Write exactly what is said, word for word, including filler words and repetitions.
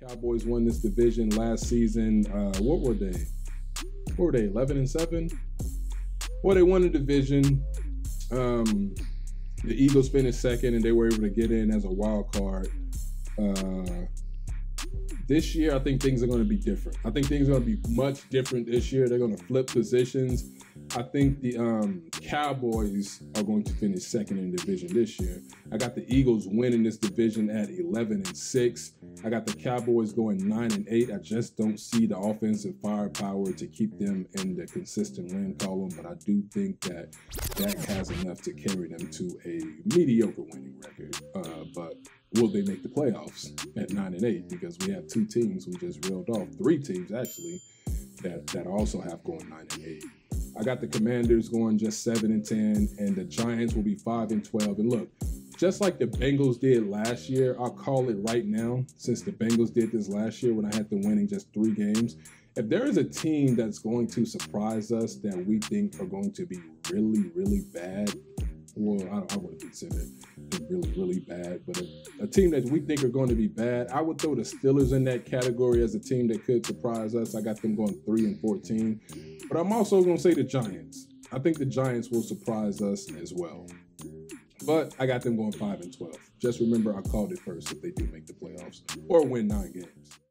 Cowboys won this division last season. Uh, what were they? What were they, eleven and seven? Well, they won the division. Um, the Eagles finished second, and they were able to get in as a wild card. Uh, this year, I think things are going to be different. I think things are going to be much different this year. They're going to flip positions. I think the um, Cowboys are going to finish second in the division this year. I got the Eagles winning this division at eleven and six. I got the Cowboys going nine and eight. I just don't see the offensive firepower to keep them in the consistent win column, but I do think that that has enough to carry them to a mediocre winning record. Uh, but will they make the playoffs at nine and eight? Because we have two teams, we just reeled off, three teams actually, that, that also have going nine and eight. I got the Commanders going just seven and ten, and the Giants will be five and twelve. And look, just like the Bengals did last year, I'll call it right now, since the Bengals did this last year when I had them winning just three games, if there is a team that's going to surprise us that we think are going to be really, really bad, well, I, I wouldn't consider it really, really bad, but a, a team that we think are going to be bad, I would throw the Steelers in that category as a team that could surprise us. I got them going three and fourteen. But I'm also going to say the Giants. I think the Giants will surprise us as well. But I got them going five and twelve. Just remember, I called it first if they do make the playoffs or win nine games.